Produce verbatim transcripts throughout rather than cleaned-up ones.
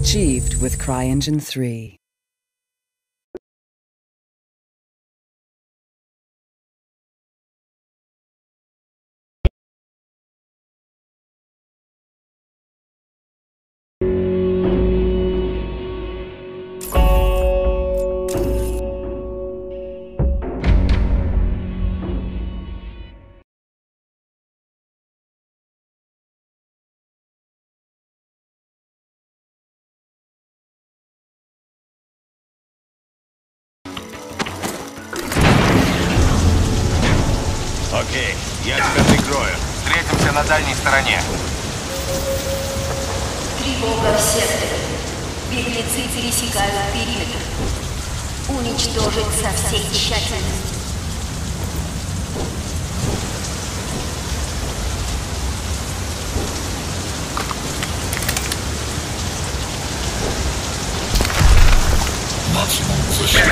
Achieved with CryEngine three. Окей, я тебя прикрою. Встретимся на дальней стороне. Тревога в секторе. Беглецы пересекают периметр. Уничтожить со всей тщательностью. Максимум защиты.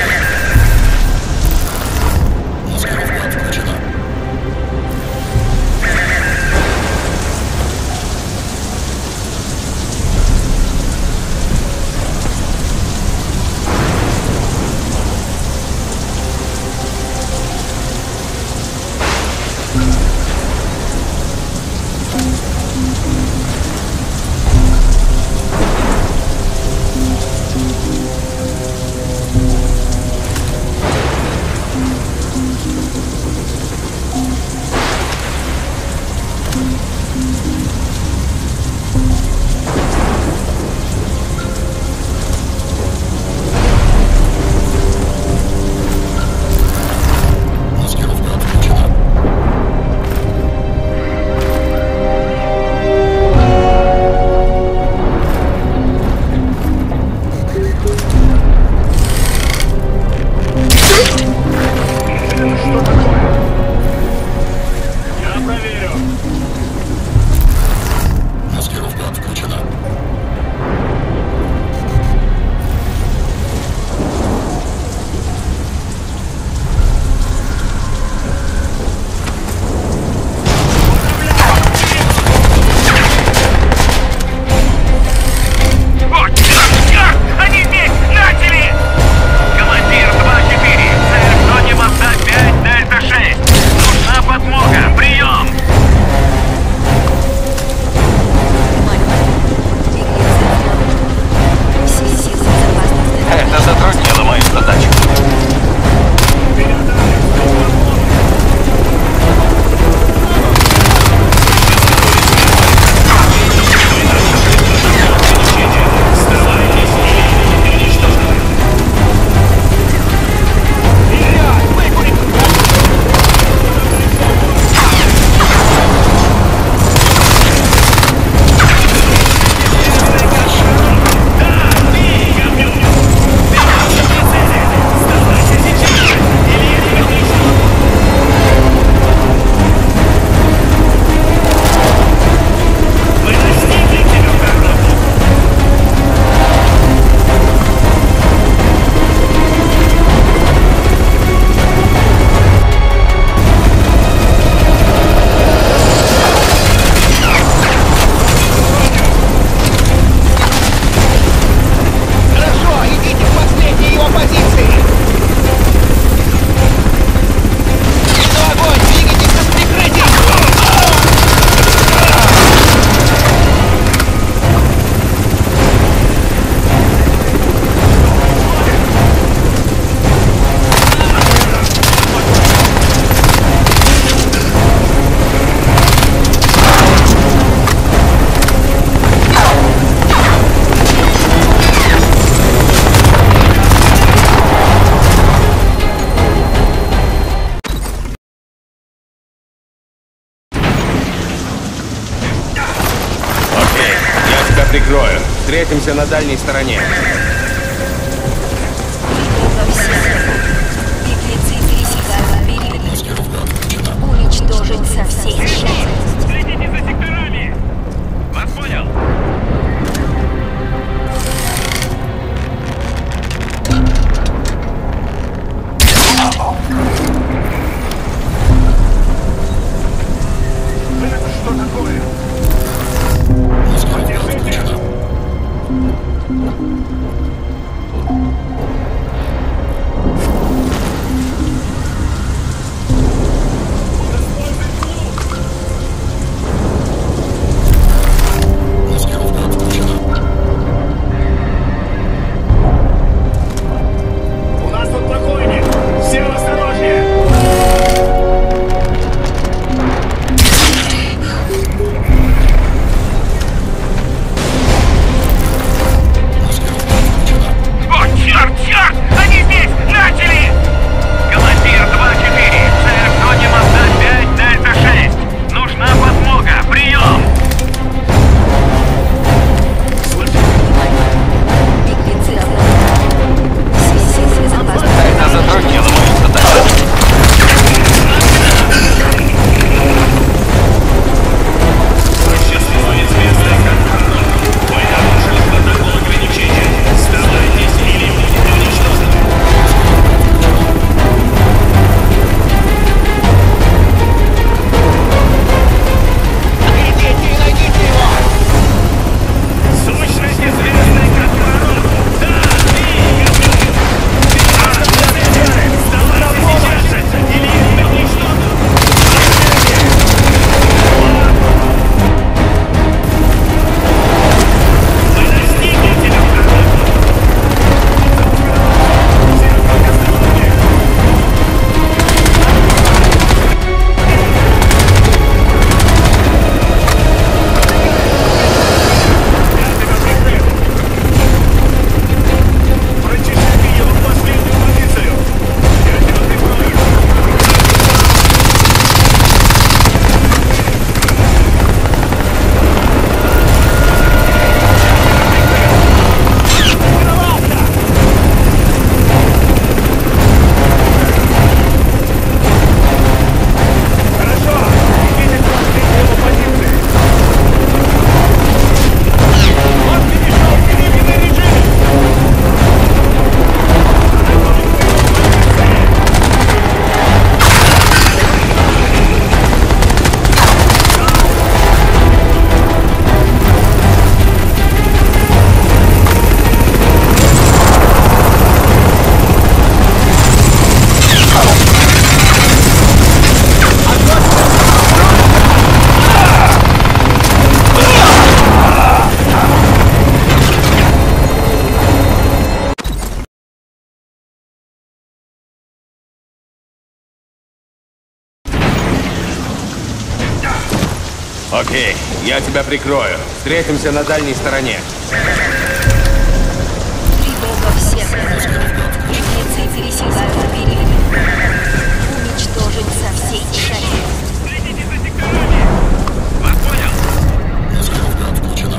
Прикрою. Встретимся на дальней стороне. Уничтожить со всей тщательностью. Следите за секторами! Вас понял? Это что такое? Держите! Окей, я тебя прикрою. Встретимся на дальней стороне. Тревога в секторе. Беглецы пересекают периметр. Уничтожить со всей шаги. Следите за секторами! Вас понял? Маскировка отключена.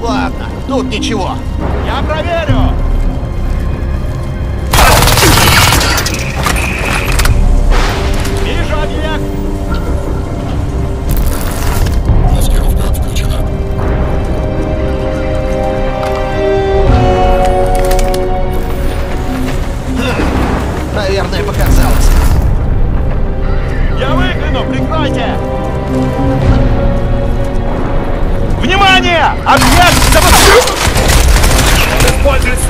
Ладно, тут ничего. Я проверю! Вижу объект! Маскировка отключена. Хм, наверное, показалось. Я выгляну, прикройте! Внимание! Объект! Используется!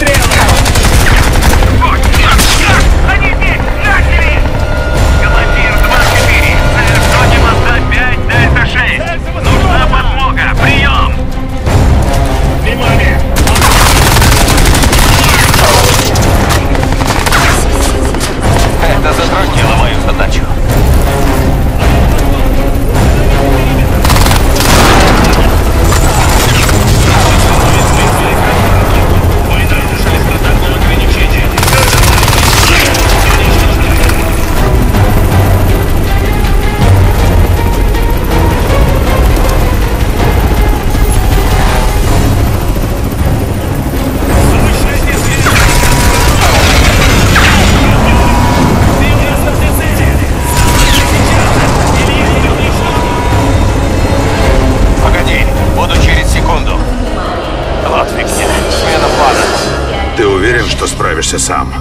разберешься сам.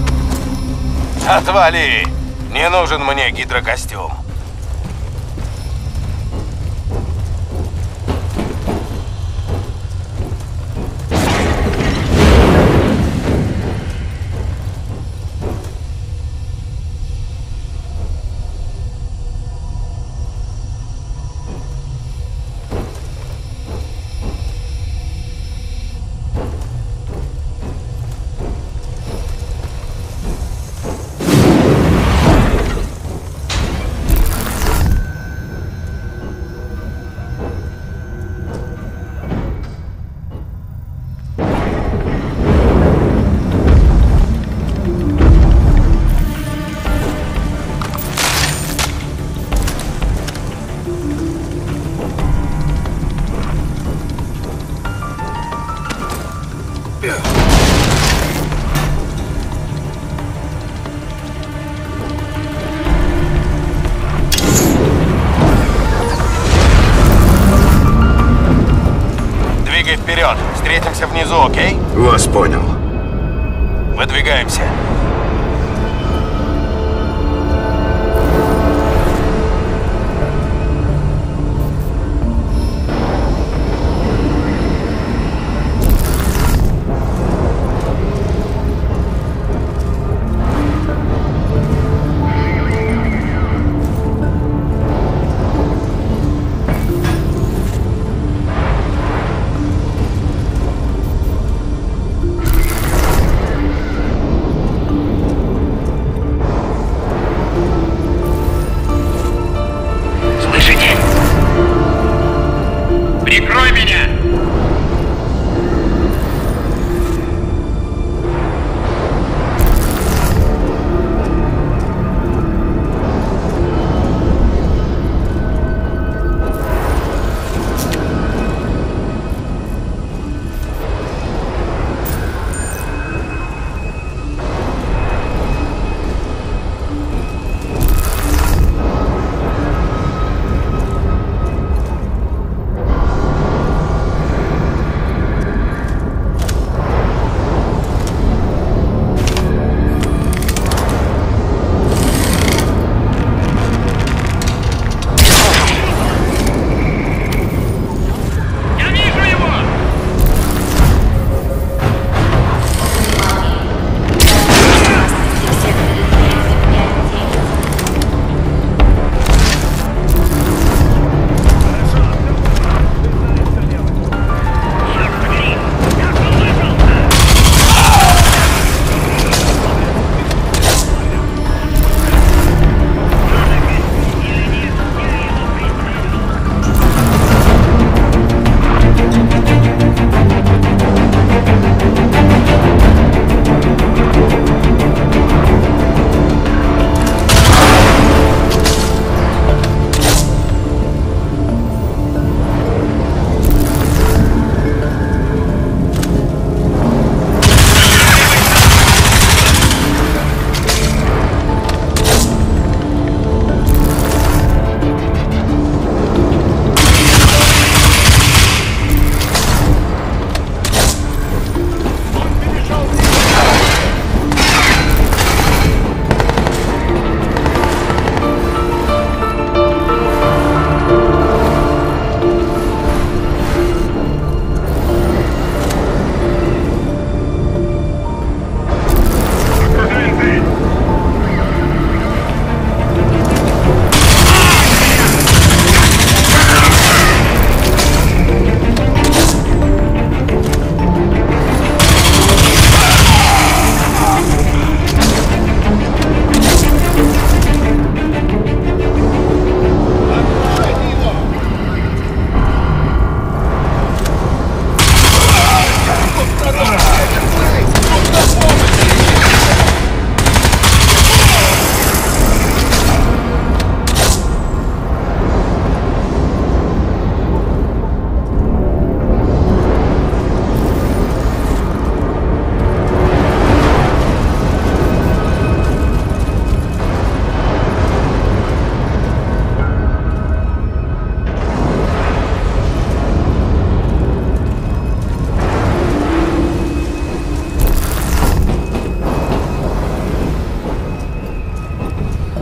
Отвали! Не нужен мне гидрокостюм. Встретимся внизу, окей? Вас понял. Выдвигаемся.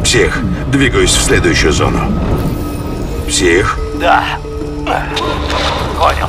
Псих, двигаюсь в следующую зону. Псих? Да. Понял.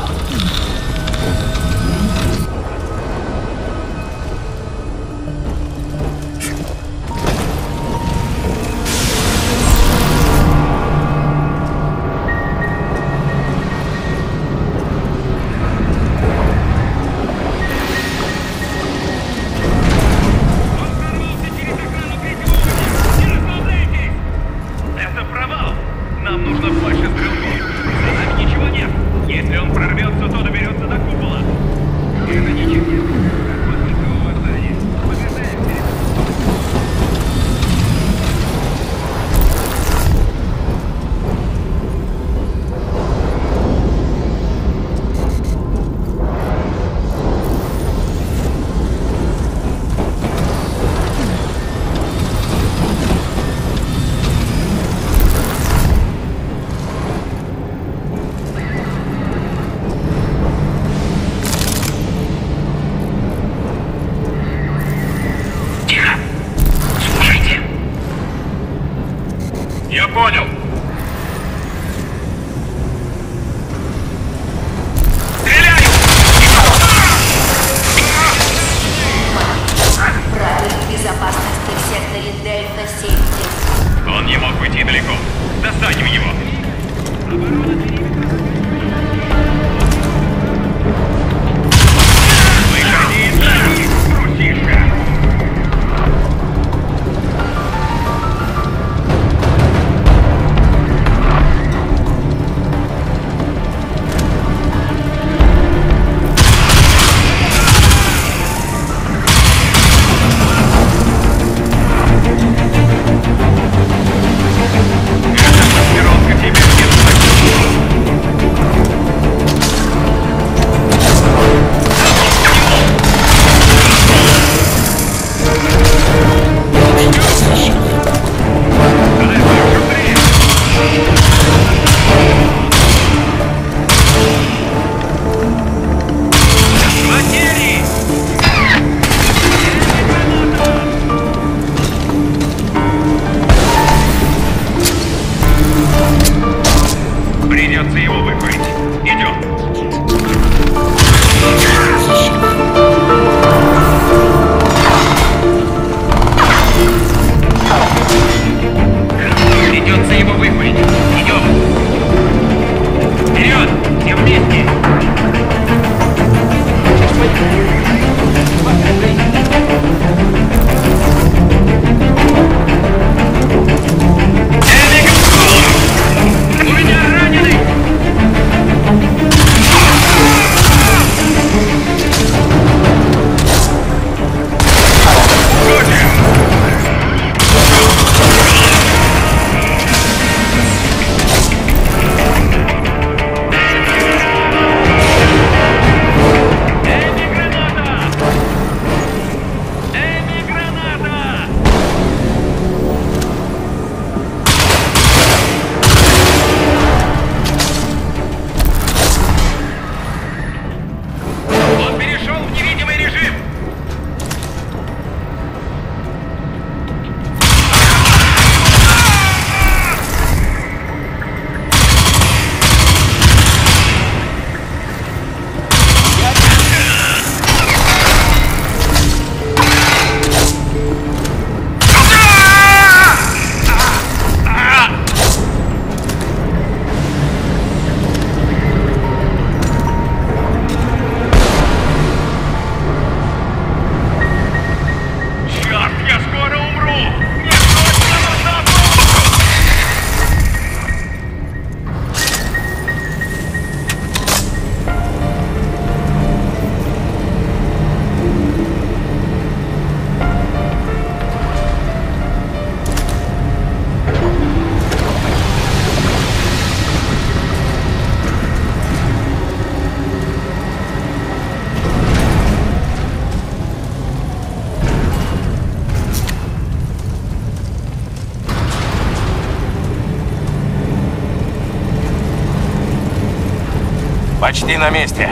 Почти на месте.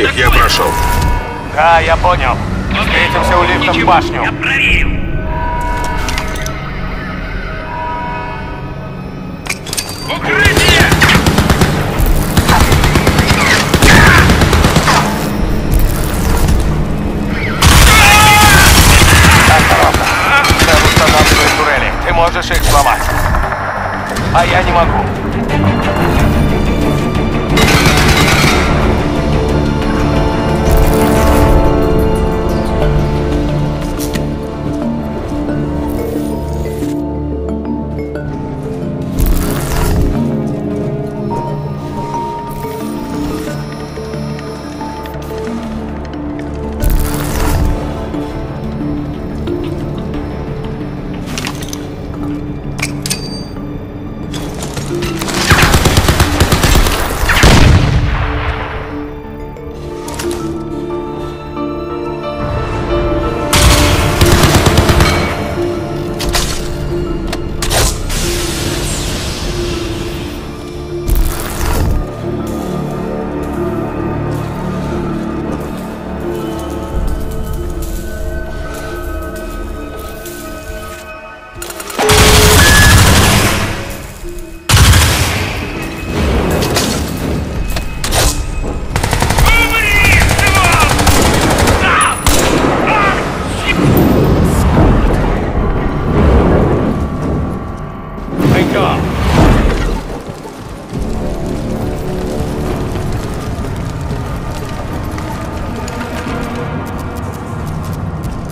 их я прошел. Да, я понял. Встретимся у лифта в башню. Я проверил. Укрытие! Осторожно. Цел устанавливает турели. Ты можешь их сломать. А я не могу.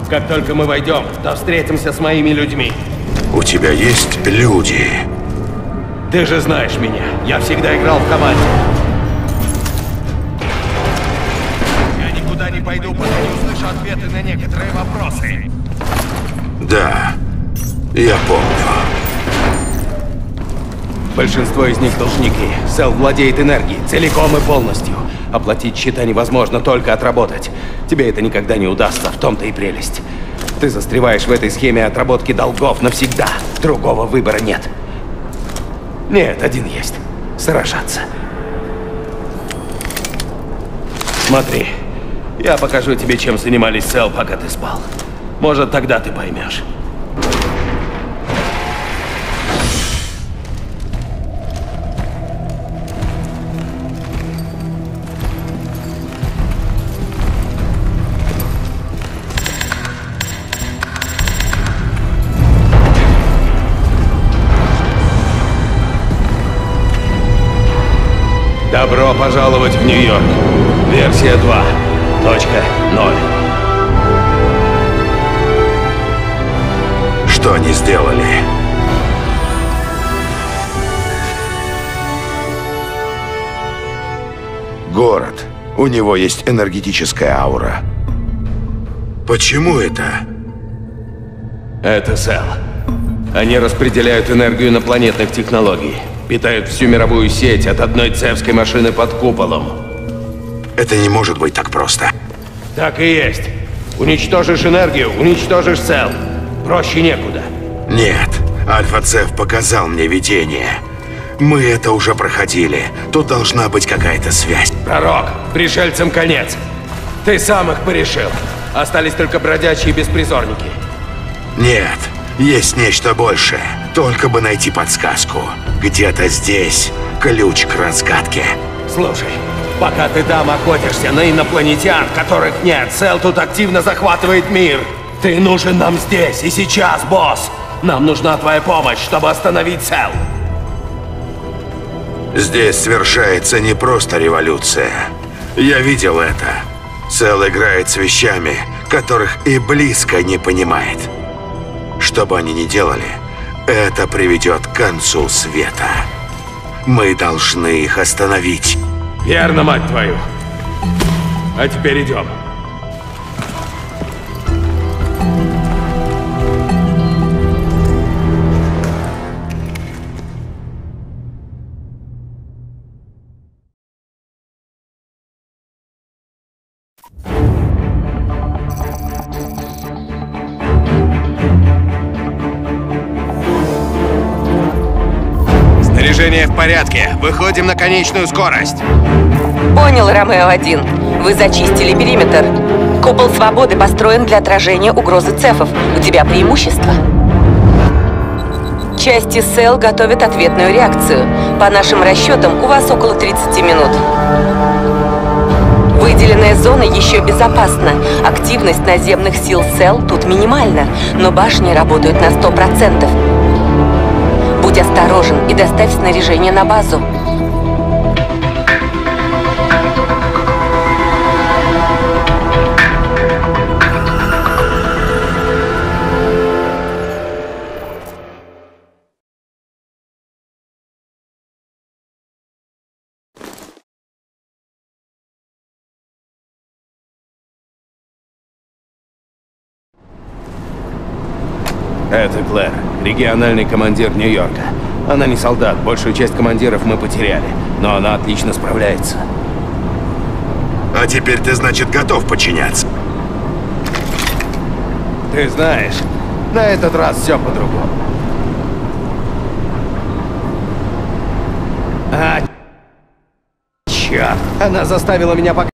Как только мы войдем, то встретимся с моими людьми. У тебя есть люди? Ты же знаешь меня. Я всегда играл в команде. Я никуда не пойду, пока не услышу ответы на некоторые вопросы. Да, я помню. Большинство из них должники. СЕЛЛ владеет энергией целиком и полностью. Оплатить счета невозможно, только отработать. Тебе это никогда не удастся, в том-то и прелесть. Ты застреваешь в этой схеме отработки долгов навсегда. Другого выбора нет. Нет, один есть. Сражаться. Смотри, я покажу тебе, чем занимались СЕЛЛ, пока ты спал. Может, тогда ты поймешь. Добро пожаловать в Нью-Йорк. Версия два точка ноль. Что они сделали? Город. У него есть энергетическая аура. Почему это? Это СЕЛЛ. Они распределяют энергию инопланетных технологий. Питают всю мировую сеть от одной цефской машины под куполом. Это не может быть так просто. Так и есть. Уничтожишь энергию, уничтожишь СЕЛЛ. Проще некуда. Нет. Альфа-Цеф показал мне видение. Мы это уже проходили. Тут должна быть какая-то связь. Пророк, пришельцам конец. Ты сам их порешил. Остались только бродячие беспризорники. Нет. Есть нечто большее. Только бы найти подсказку. Где-то здесь ключ к разгадке. Слушай, пока ты там охотишься на инопланетян, которых нет, СЕЛЛ тут активно захватывает мир. Ты нужен нам здесь и сейчас, босс. Нам нужна твоя помощь, чтобы остановить СЕЛЛ. Здесь совершается не просто революция. Я видел это. СЕЛЛ играет с вещами, которых и близко не понимает. Что бы они ни делали, это приведет к концу света. Мы должны их остановить. Верно, мать твою. А теперь идем. В порядке. Выходим на конечную скорость. Понял, Ромео один. Вы зачистили периметр. Купол свободы построен для отражения угрозы цефов. У тебя преимущество. Части СЭЛ готовят ответную реакцию. По нашим расчетам, у вас около тридцати минут. Выделенная зона еще безопасна. Активность наземных сил СЭЛ тут минимальна, но башни работают на сто процентов. Будь осторожен и доставь снаряжение на базу. Это Клэр, региональный командир Нью-Йорка. Она не солдат, большую часть командиров мы потеряли, но она отлично справляется. А теперь ты, значит, готов подчиняться? Ты знаешь, на этот раз все по-другому. А, черт, она заставила меня пока...